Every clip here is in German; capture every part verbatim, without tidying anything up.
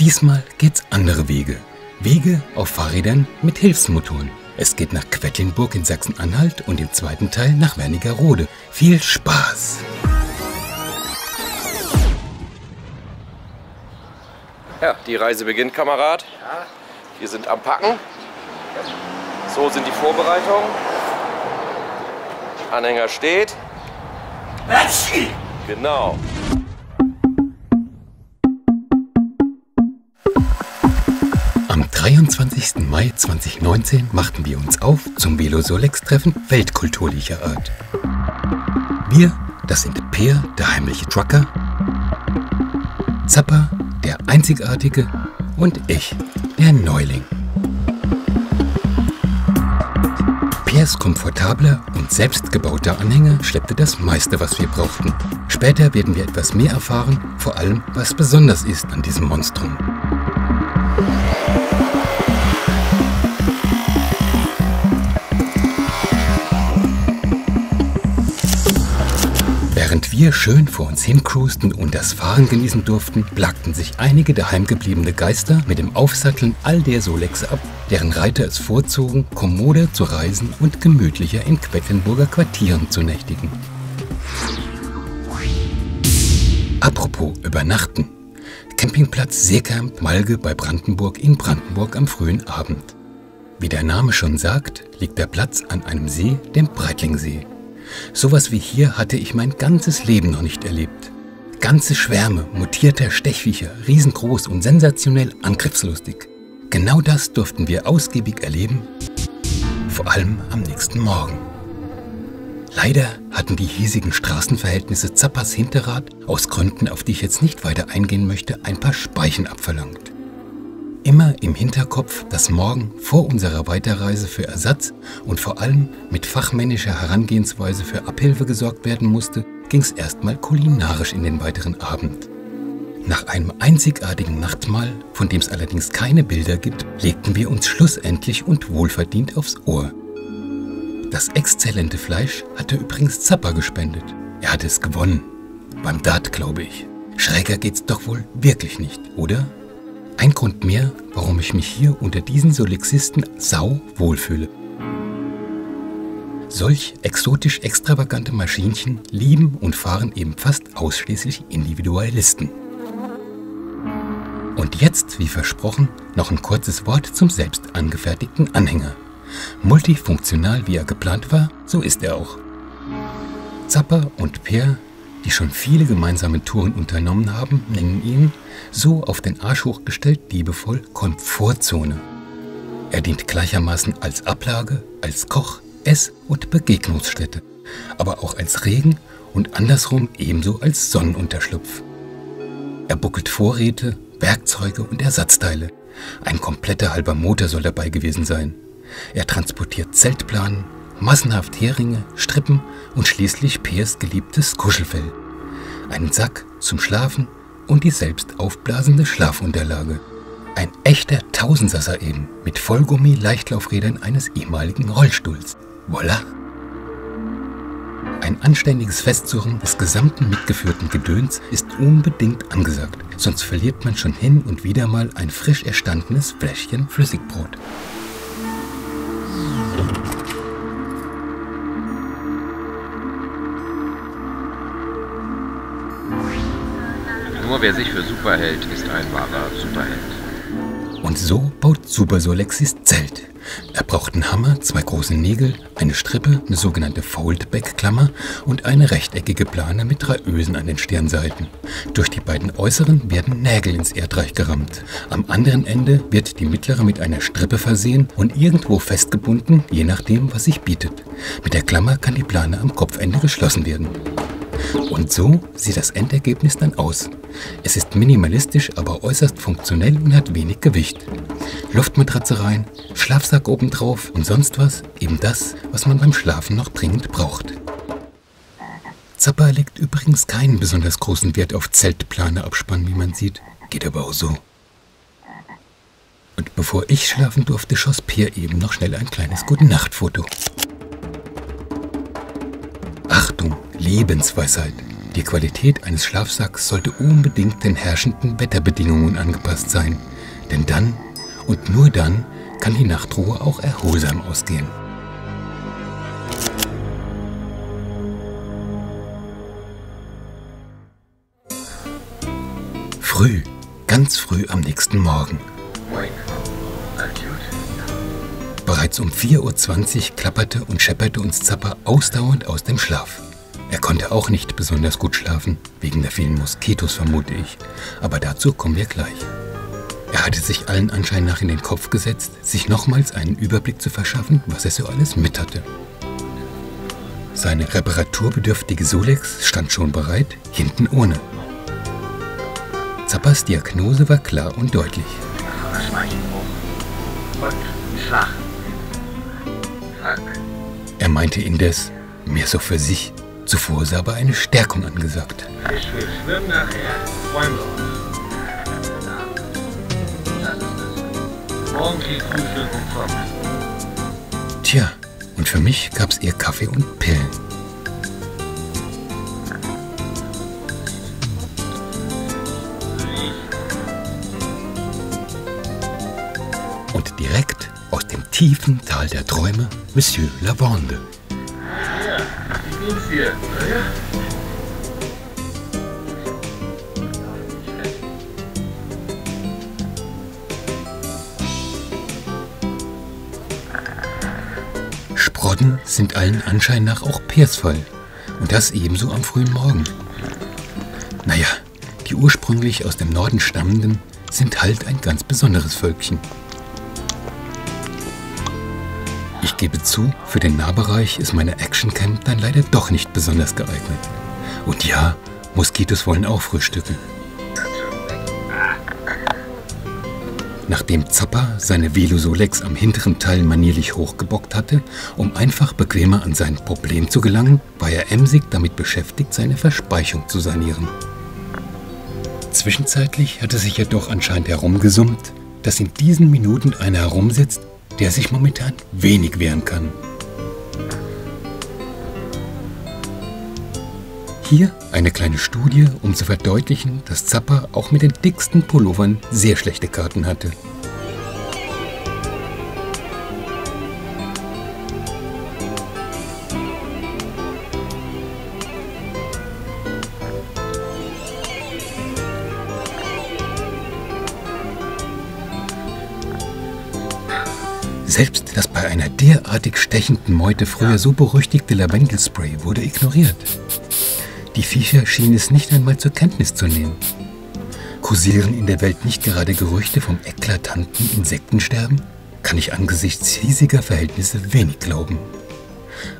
Diesmal geht's andere Wege. Wege auf Fahrrädern mit Hilfsmotoren. Es geht nach Quedlinburg in Sachsen-Anhalt und im zweiten Teil nach Wernigerode. Viel Spaß! Ja, die Reise beginnt, Kamerad. Ja. Wir sind am Packen. So sind die Vorbereitungen. Anhänger steht. Genau. Am dreiundzwanzigsten Mai zweitausendneunzehn machten wir uns auf zum Velosolex-Treffen weltkulturlicher Art. Wir, das sind Peer, der heimliche Trucker, Zappa, der Einzigartige und ich, der Neuling. Peers komfortabler und selbstgebauter Anhänger schleppte das meiste, was wir brauchten. Später werden wir etwas mehr erfahren, vor allem was besonders ist an diesem Monstrum. Während wir schön vor uns hincruisten und das Fahren genießen durften, plagten sich einige daheimgebliebene Geister mit dem Aufsatteln all der Solexe ab, deren Reiter es vorzogen, kommoder zu reisen und gemütlicher in Quedlinburger Quartieren zu nächtigen. Apropos übernachten. Campingplatz Seekamp Malge bei Brandenburg in Brandenburg am frühen Abend. Wie der Name schon sagt, liegt der Platz an einem See, dem Breitlingsee. Sowas wie hier hatte ich mein ganzes Leben noch nicht erlebt. Ganze Schwärme mutierter Stechviecher, riesengroß und sensationell angriffslustig. Genau das durften wir ausgiebig erleben, vor allem am nächsten Morgen. Leider hatten die hiesigen Straßenverhältnisse Zappas Hinterrad, aus Gründen, auf die ich jetzt nicht weiter eingehen möchte, ein paar Speichen abverlangt. Immer im Hinterkopf, dass morgen vor unserer Weiterreise für Ersatz und vor allem mit fachmännischer Herangehensweise für Abhilfe gesorgt werden musste, ging es erstmal kulinarisch in den weiteren Abend. Nach einem einzigartigen Nachtmahl, von dem es allerdings keine Bilder gibt, legten wir uns schlussendlich und wohlverdient aufs Ohr. Das exzellente Fleisch hatte übrigens Zappa gespendet. Er hatte es gewonnen. Beim Dart, glaube ich. Schräger geht's doch wohl wirklich nicht, oder? Ein Grund mehr, warum ich mich hier unter diesen Solexisten sau wohlfühle. Solch exotisch extravagante Maschinchen lieben und fahren eben fast ausschließlich Individualisten. Und jetzt, wie versprochen, noch ein kurzes Wort zum selbst angefertigten Anhänger. Multifunktional, wie er geplant war, so ist er auch. Zappa und Peer, die schon viele gemeinsame Touren unternommen haben, nennen ihn, so auf den Arsch hochgestellt, liebevoll Komfortzone. Er dient gleichermaßen als Ablage, als Koch-, Ess- und Begegnungsstätte, aber auch als Regen- und andersrum ebenso als Sonnenunterschlupf. Er buckelt Vorräte, Werkzeuge und Ersatzteile. Ein kompletter halber Motor soll dabei gewesen sein. Er transportiert Zeltplanen, massenhaft Heringe, Strippen und schließlich Peers geliebtes Kuschelfell, einen Sack zum Schlafen und die selbst aufblasende Schlafunterlage. Ein echter Tausendsasser eben, mit Vollgummi-Leichtlaufrädern eines ehemaligen Rollstuhls. Voila! Ein anständiges Festsuchen des gesamten mitgeführten Gedöns ist unbedingt angesagt, sonst verliert man schon hin und wieder mal ein frisch erstandenes Fläschchen Flüssigbrot. Nur wer sich für super hält, ist ein wahrer Superheld. Und so baut Supersolexis Zelt. Er braucht einen Hammer, zwei große Nägel, eine Strippe, eine sogenannte Foldback-Klammer und eine rechteckige Plane mit drei Ösen an den Stirnseiten. Durch die beiden äußeren werden Nägel ins Erdreich gerammt. Am anderen Ende wird die mittlere mit einer Strippe versehen und irgendwo festgebunden, je nachdem, was sich bietet. Mit der Klammer kann die Plane am Kopfende geschlossen werden. Und so sieht das Endergebnis dann aus. Es ist minimalistisch, aber äußerst funktionell und hat wenig Gewicht. Luftmatratze rein, Schlafsack obendrauf und sonst was, eben das, was man beim Schlafen noch dringend braucht. Zappa legt übrigens keinen besonders großen Wert auf Zeltplane abspannen, wie man sieht. Geht aber auch so. Und bevor ich schlafen durfte, schoss Peer eben noch schnell ein kleines Gute-Nacht-Foto. Achtung, Lebensweisheit. Die Qualität eines Schlafsacks sollte unbedingt den herrschenden Wetterbedingungen angepasst sein, denn dann und nur dann kann die Nachtruhe auch erholsam ausgehen. Früh, ganz früh am nächsten Morgen. Bereits um vier Uhr zwanzig klapperte und schepperte uns Zappa ausdauernd aus dem Schlaf. Er konnte auch nicht besonders gut schlafen, wegen der vielen Moskitos vermute ich, aber dazu kommen wir gleich. Er hatte sich allen Anschein nach in den Kopf gesetzt, sich nochmals einen Überblick zu verschaffen, was er so alles mit hatte. Seine reparaturbedürftige Solex stand schon bereit, hinten ohne. Zappas Diagnose war klar und deutlich. Er meinte indes, mehr so für sich. Zuvor sah aber eine Stärkung angesagt. Ich will schwimmen nachher. Freuen wir uns. Morgen geht Frühstück und Kopf. Tja, und für mich gab's eher Kaffee und Pillen. Und direkt aus dem tiefen Tal der Träume, Monsieur Lavande. Hier. Sprotten sind allen Anschein nach auch Peers Fall. Und das ebenso am frühen Morgen. Naja, die ursprünglich aus dem Norden stammenden sind halt ein ganz besonderes Völkchen. Ich gebe zu, für den Nahbereich ist meine Actioncamp dann leider doch nicht besonders geeignet. Und ja, Moskitos wollen auch frühstücken. Nachdem Zappa seine Velosolex am hinteren Teil manierlich hochgebockt hatte, um einfach bequemer an sein Problem zu gelangen, war er emsig damit beschäftigt, seine Verspeichung zu sanieren. Zwischenzeitlich hatte sich jedoch anscheinend herumgesummt, dass in diesen Minuten einer herumsitzt, der sich momentan wenig wehren kann. Hier eine kleine Studie, um zu verdeutlichen, dass Zappa auch mit den dicksten Pullovern sehr schlechte Karten hatte. Selbst das bei einer derartig stechenden Meute früher so berüchtigte Lavendelspray wurde ignoriert. Die Viecher schienen es nicht einmal zur Kenntnis zu nehmen. Kursieren in der Welt nicht gerade Gerüchte vom eklatanten Insektensterben? Kann ich angesichts hiesiger Verhältnisse wenig glauben.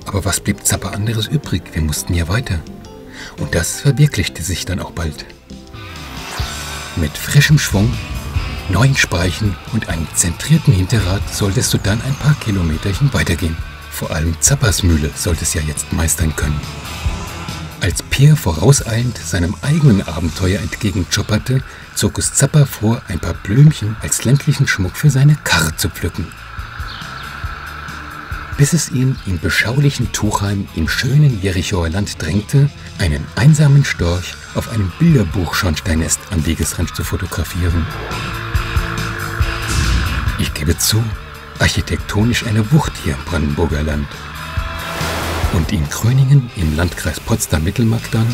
Aber was blieb Zappa anderes übrig? Wir mussten ja weiter. Und das verwirklichte sich dann auch bald. Mit frischem Schwung, neuen Speichen und einem zentrierten Hinterrad solltest du dann ein paar Kilometerchen weitergehen. Vor allem Zappas Mühle sollte es ja jetzt meistern können. Als Peer vorauseilend seinem eigenen Abenteuer entgegenjopperte, zog es Zappa vor, ein paar Blümchen als ländlichen Schmuck für seine Karre zu pflücken. Bis es ihn im beschaulichen Tuchheim im schönen Jerichoer Land drängte, einen einsamen Storch auf einem Bilderbuch-Schornsteinnest am Wegesrand zu fotografieren. Ich gebe zu, architektonisch eine Wucht hier im Brandenburger Land. Und in Gröningen im Landkreis Potsdam-Mittelmark dann.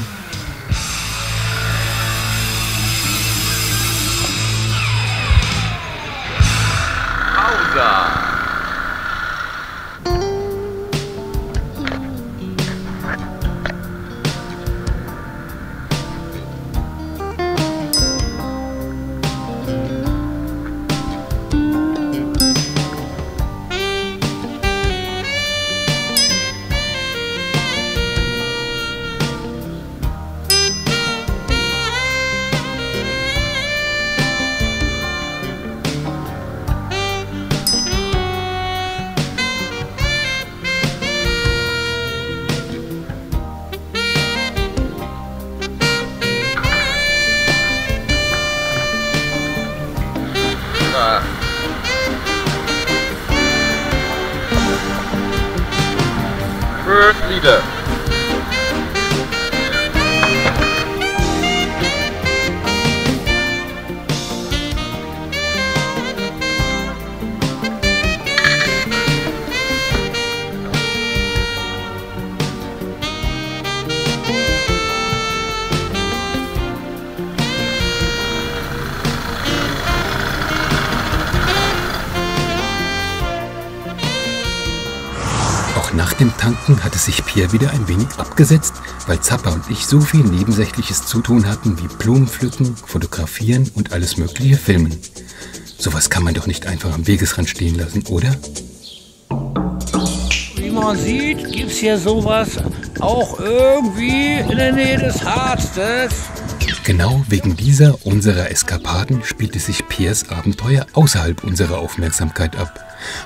Lieder. Nach dem Tanken hatte sich Peer wieder ein wenig abgesetzt, weil Zappa und ich so viel Nebensächliches zu tun hatten wie Blumen pflücken, fotografieren und alles mögliche filmen. Sowas kann man doch nicht einfach am Wegesrand stehen lassen, oder? Wie man sieht, gibt's hier sowas auch irgendwie in der Nähe des Harzes. Genau wegen dieser unserer Eskapaden spielte sich Peers Abenteuer außerhalb unserer Aufmerksamkeit ab.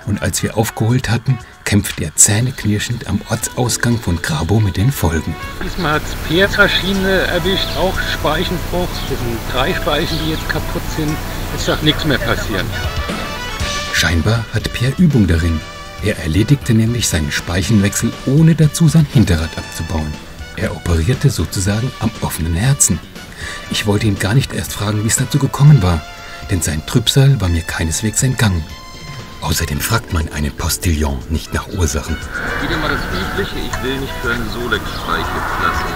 Und als wir aufgeholt hatten, kämpfte er zähneknirschend am Ortsausgang von Grabo mit den Folgen. Diesmal hat Peer verschiedene erwischt, auch Speichenbruch. Das sind drei Speichen, die jetzt kaputt sind. Es darf nichts mehr passieren. Scheinbar hat Peer Übung darin. Er erledigte nämlich seinen Speichenwechsel, ohne dazu sein Hinterrad abzubauen. Er operierte sozusagen am offenen Herzen. Ich wollte ihn gar nicht erst fragen, wie es dazu gekommen war, denn sein Trübsal war mir keineswegs entgangen. Außerdem fragt man einen Postillon nicht nach Ursachen. Wieder mal das Übliche, ich will nicht für einen Solex streichen lassen.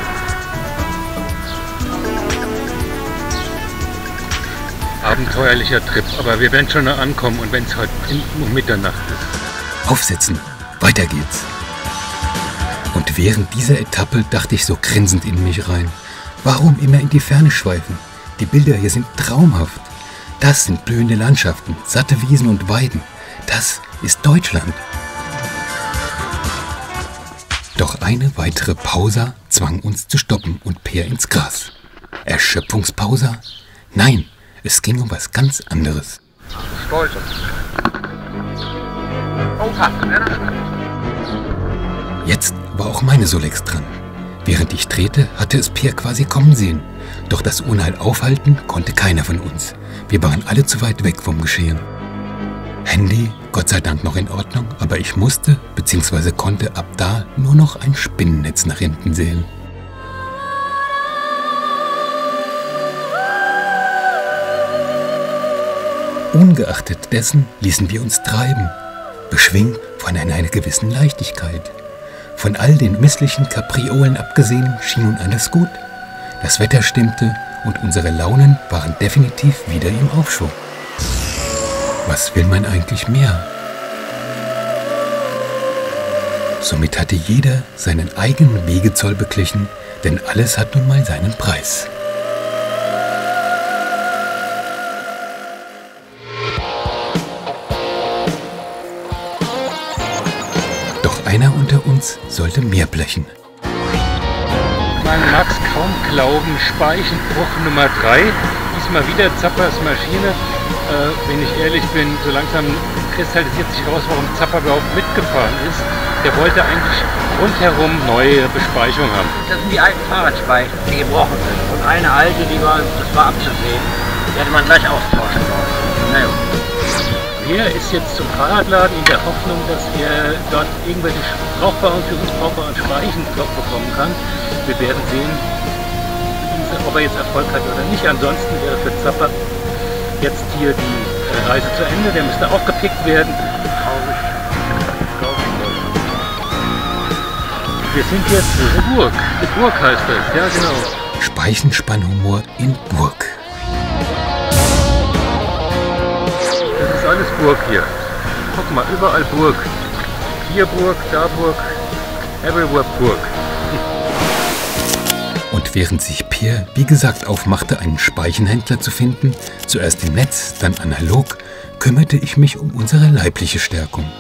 Abenteuerlicher Trip, aber wir werden schon noch ankommen und wenn es heute um Mitternacht ist. Aufsetzen, weiter geht's. Und während dieser Etappe dachte ich so grinsend in mich rein. Warum immer in die Ferne schweifen? Die Bilder hier sind traumhaft. Das sind blühende Landschaften, satte Wiesen und Weiden. Das ist Deutschland. Doch eine weitere Pause zwang uns zu stoppen und Peer ins Gras. Erschöpfungspause? Nein, es ging um was ganz anderes. Stolz. Jetzt war auch meine Solex dran. Während ich drehte, hatte es Peer quasi kommen sehen. Doch das Unheil aufhalten konnte keiner von uns. Wir waren alle zu weit weg vom Geschehen. Handy, Gott sei Dank noch in Ordnung, aber ich musste bzw. konnte ab da nur noch ein Spinnennetz nach hinten sehen. Ungeachtet dessen ließen wir uns treiben, beschwingt von einer gewissen Leichtigkeit. Von all den misslichen Kapriolen abgesehen schien nun alles gut. Das Wetter stimmte und unsere Launen waren definitiv wieder im Aufschwung. Was will man eigentlich mehr? Somit hatte jeder seinen eigenen Wegezoll beglichen, denn alles hat nun mal seinen Preis. Einer unter uns sollte mehr blechen. Man mag es kaum glauben, Speichenbruch Nummer drei. Diesmal wieder Zappas Maschine. Äh, wenn ich ehrlich bin, so langsam kristallisiert sich raus, warum Zappa überhaupt mitgefahren ist. Der wollte eigentlich rundherum neue Bespeichung haben. Das sind die alten Fahrradspeichen, die gebrochen sind. Und eine alte, die war, das war abzusehen, die hätte man gleich austauschen wollen. Naja. Er ist jetzt zum Fahrradladen in der Hoffnung, dass er dort irgendwelche brauchbaren, für uns brauchbaren Speichen bekommen kann. Wir werden sehen, ob er jetzt Erfolg hat oder nicht. Ansonsten wäre für Zappa jetzt hier die Reise zu Ende. Der müsste aufgepickt werden. Wir sind jetzt in Burg. Die Burg heißt das, ja genau. Speichenspannhumor in Burg. Alles Burg hier. Guck mal, überall Burg. Hier Burg, da Burg, everywhere Burg. Und während sich Peer, wie gesagt, aufmachte, einen Speichenhändler zu finden, zuerst im Netz, dann analog, kümmerte ich mich um unsere leibliche Stärkung.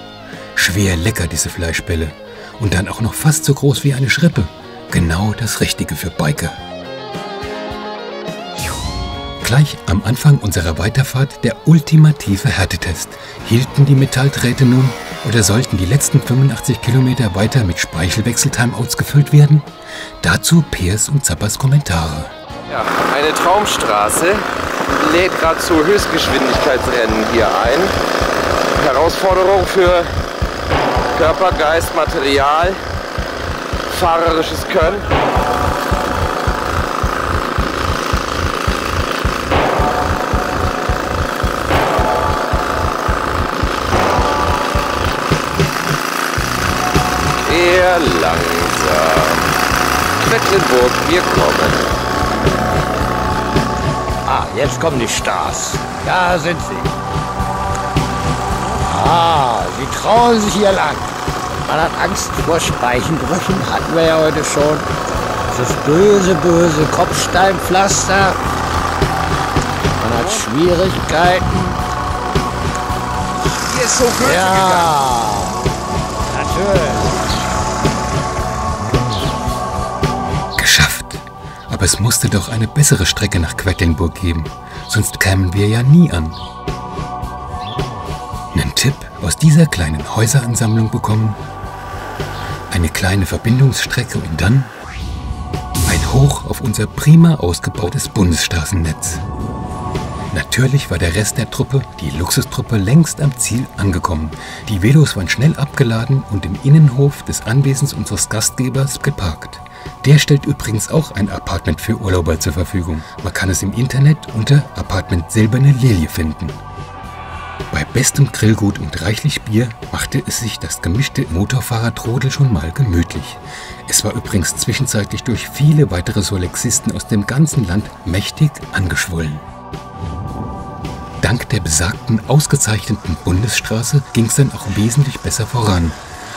Schwer lecker diese Fleischbälle. Und dann auch noch fast so groß wie eine Schrippe. Genau das Richtige für Biker. Gleich am Anfang unserer Weiterfahrt der ultimative Härtetest. Hielten die Metallträte nun oder sollten die letzten fünfundachtzig Kilometer weiter mit Speichelwechsel-Timeouts gefüllt werden? Dazu Peers und Zappas Kommentare. Ja, eine Traumstraße lädt gerade zu Höchstgeschwindigkeitsrennen hier ein. Herausforderung für Körper, Geist, Material, fahrerisches Können. Sehr langsam. Quedlinburg, wir kommen. Ah, jetzt kommen die Stars. Da sind sie. Ah, sie trauen sich hier lang. Man hat Angst vor Speichenbrüchen, hatten wir ja heute schon. Das ist böse, böse Kopfsteinpflaster. Man hat Schwierigkeiten. Hier ist so kürzer gegangen. Natürlich. Geschafft. Aber es musste doch eine bessere Strecke nach Quedlinburg geben. Sonst kämen wir ja nie an. Einen Tipp aus dieser kleinen Häuseransammlung bekommen, eine kleine Verbindungsstrecke und dann ein Hoch auf unser prima ausgebautes Bundesstraßennetz. Natürlich war der Rest der Truppe, die Luxustruppe, längst am Ziel angekommen. Die Velos waren schnell abgeladen und im Innenhof des Anwesens unseres Gastgebers geparkt. Der stellt übrigens auch ein Apartment für Urlauber zur Verfügung. Man kann es im Internet unter Apartment Silberne Lilie finden. Bei bestem Grillgut und reichlich Bier machte es sich das gemischte Motorfahrertrudel schon mal gemütlich. Es war übrigens zwischenzeitlich durch viele weitere Solexisten aus dem ganzen Land mächtig angeschwollen. Dank der besagten ausgezeichneten Bundesstraße ging es dann auch wesentlich besser voran.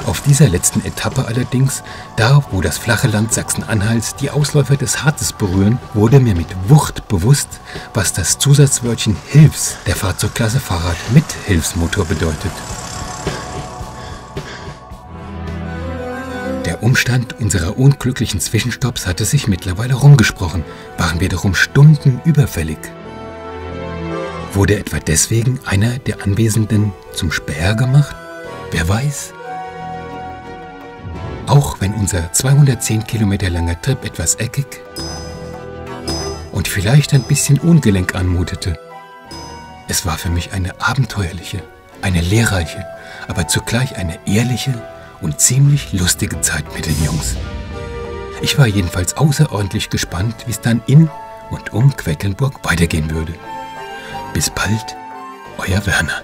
Auf dieser letzten Etappe allerdings, da wo das flache Land Sachsen-Anhalts die Ausläufer des Harzes berühren, wurde mir mit Wucht bewusst, was das Zusatzwörtchen Hilfs der Fahrzeugklasse Fahrrad mit Hilfsmotor bedeutet. Der Umstand unserer unglücklichen Zwischenstopps hatte sich mittlerweile rumgesprochen, waren wir darum Stunden überfällig. Wurde etwa deswegen einer der Anwesenden zum Späher gemacht? Wer weiß? Auch wenn unser zweihundertzehn Kilometer langer Trip etwas eckig und vielleicht ein bisschen ungelenk anmutete, es war für mich eine abenteuerliche, eine lehrreiche, aber zugleich eine ehrliche und ziemlich lustige Zeit mit den Jungs. Ich war jedenfalls außerordentlich gespannt, wie es dann in und um Quedlinburg weitergehen würde. Bis bald, euer Werner.